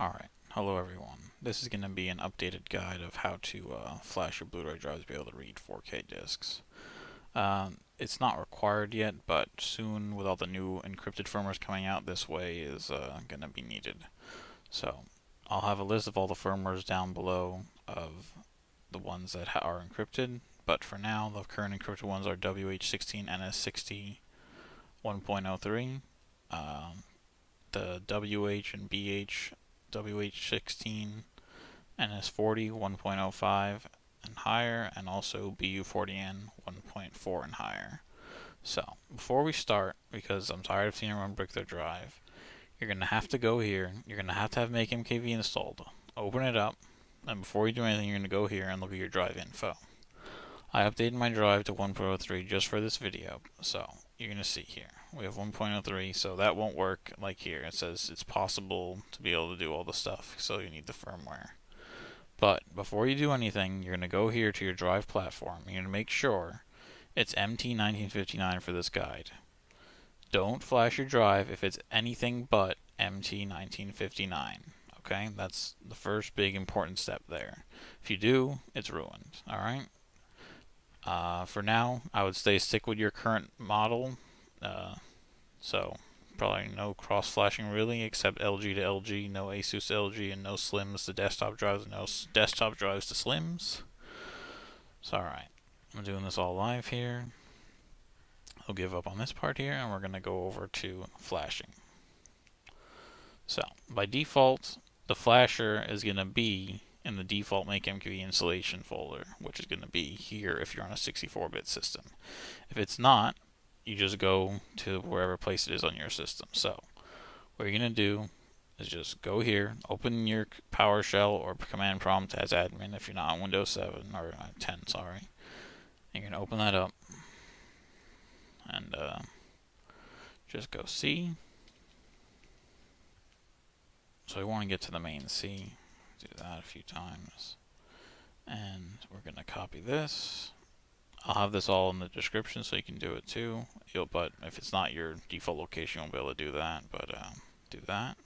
Alright, hello everyone. This is going to be an updated guide of how to flash your Blu-ray drives to be able to read 4K discs. It's not required yet, but soon with all the new encrypted firmwares coming out, this way is going to be needed. So, I'll have a list of all the firmwares down below of the ones that are encrypted, but for now, the current encrypted ones are WH16NS60 1.03, the WH and BH WH16 NS40 1.05 and higher, and also BU40N 1.4 and higher. So before we start, because I'm tired of seeing everyone brick their drive, you're gonna have to go here, you're gonna have to have MakeMKV installed. Open it up, and before you do anything, you're gonna go here and look at your drive info. I updated my drive to 1.03 just for this video, so you're gonna see here we have 1.03, so that won't work. Like here it says it's possible to be able to do all the stuff, so you need the firmware. But before you do anything, you're gonna go here to your drive platform. You're gonna make sure it's MT1959 for this guide. Don't flash your drive if it's anything but MT1959. Okay, that's the first big important step there. If you do, it's ruined. All right. For now, I would say stick with your current model, so probably no cross-flashing really, except LG to LG, no Asus to LG, and no Slims to desktop drives, and no desktop drives to Slims. So alright, I'm doing this all live here. I'll give up on this part here, and we're going to go over to flashing. So, by default, the flasher is going to be in the default MakeMKV installation folder, which is going to be here if you're on a 64-bit system. If it's not, you just go to wherever place it is on your system. So what you're going to do is just go here, open your PowerShell or command prompt as admin if you're not on Windows 7 or 10, sorry. And you're going to open that up and just go C. So we want to get to the main C. Do that a few times, and we're gonna copy this. I'll have this all in the description so you can do it too. But if it's not your default location, you won't be able to do that. But do that,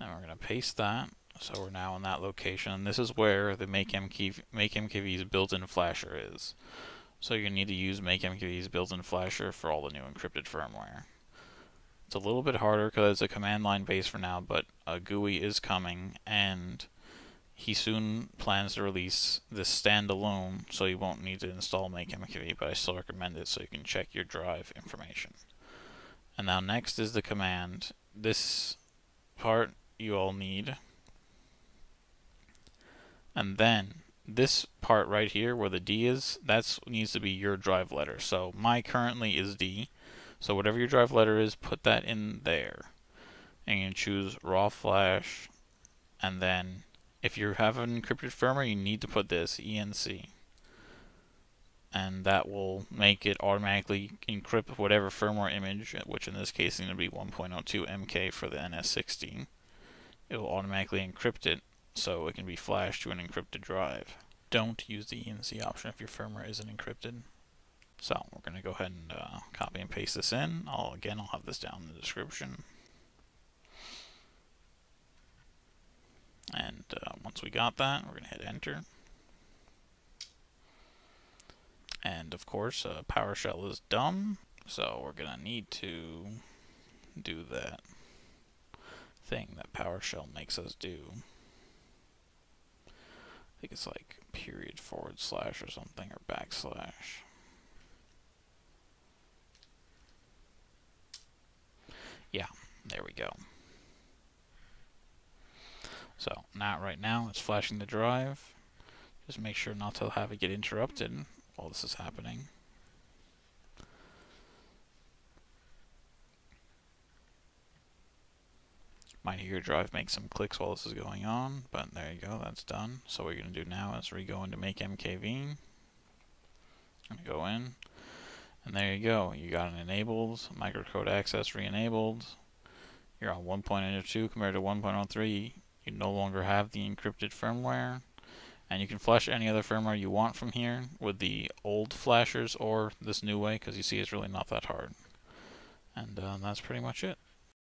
and we're gonna paste that. So we're now in that location, and this is where the MakeMKV's built-in flasher is. So you're gonna need to use MakeMKV's built-in flasher for all the new encrypted firmware. It's a little bit harder because it's a command line base for now, but a GUI is coming, and he soon plans to release this standalone, so you won't need to install MakeMKV, but I still recommend it so you can check your drive information. And now next is the command. This part you all need. And then this part right here where the D is, that needs to be your drive letter. So my currently is D. So whatever your drive letter is, put that in there. And you can choose raw flash, and then if you have an encrypted firmware, you need to put this ENC. And that will make it automatically encrypt whatever firmware image, which in this case is going to be 1.02 MK for the NS60. It will automatically encrypt it so it can be flashed to an encrypted drive. Don't use the ENC option if your firmware isn't encrypted. So we're going to go ahead and copy and paste this in. I'll have this down in the description. And once we got that, we're going to hit enter. And of course, PowerShell is dumb, so we're going to need to do that thing that PowerShell makes us do. I think it's like // or something, or /. Yeah, there we go. So, right now, it's flashing the drive. Just make sure not to have it get interrupted while this is happening. Might hear your drive make some clicks while this is going on, but there you go, that's done. So what you're going to do now is we go into MakeMKV. I'm going to go in. And there you go, you got an enabled, microcode access re-enabled, you're on 1.02 compared to 1.03, you no longer have the encrypted firmware, and you can flash any other firmware you want from here with the old flashers or this new way, because you see it's really not that hard. And that's pretty much it.